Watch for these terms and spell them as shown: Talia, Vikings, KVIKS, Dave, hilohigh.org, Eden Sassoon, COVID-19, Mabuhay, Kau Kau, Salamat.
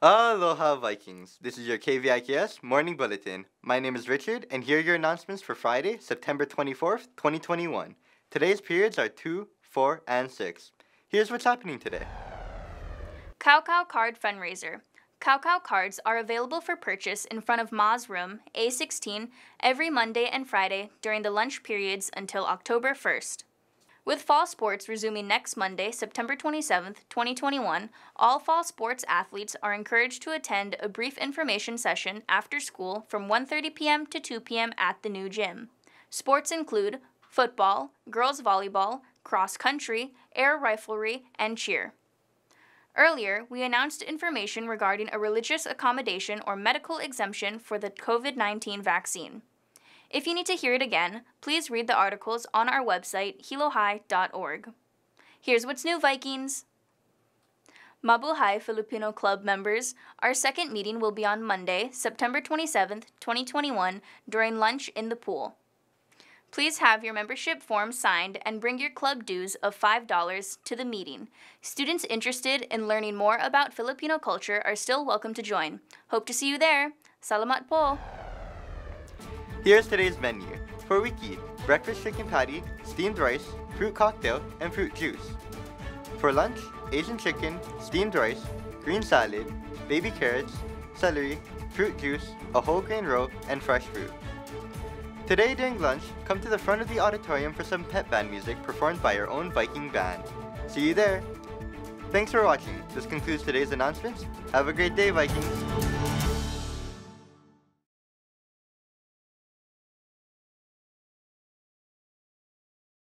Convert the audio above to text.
Aloha Vikings, this is your KVIKS Morning Bulletin. My name is Richard, and here are your announcements for Friday, September 24th, 2021. Today's periods are 2, 4, and 6. Here's what's happening today. Kau Kau Card Fundraiser. Kau Kau cards are available for purchase in front of Ma's Room, A16, every Monday and Friday during the lunch periods until October 1st. With fall sports resuming next Monday, September 27, 2021, all fall sports athletes are encouraged to attend a brief information session after school from 1:30 p.m. to 2 p.m. at the new gym. Sports include football, girls volleyball, cross country, air riflery, and cheer. Earlier, we announced information regarding a religious accommodation or medical exemption for the COVID-19 vaccine. If you need to hear it again, please read the articles on our website, hilohigh.org. Here's what's new, Vikings! Mabuhay Filipino Club members, our second meeting will be on Monday, September 27, 2021, during lunch in the pool. Please have your membership form signed and bring your club dues of $5 to the meeting. Students interested in learning more about Filipino culture are still welcome to join. Hope to see you there! Salamat po! Here's today's menu. For Wiki, breakfast chicken patty, steamed rice, fruit cocktail, and fruit juice. For lunch, Asian chicken, steamed rice, green salad, baby carrots, celery, fruit juice, a whole grain roe, and fresh fruit. Today during lunch, come to the front of the auditorium for some pep band music performed by your own Viking band. See you there! Thanks for watching. This concludes today's announcements. Have a great day, Vikings!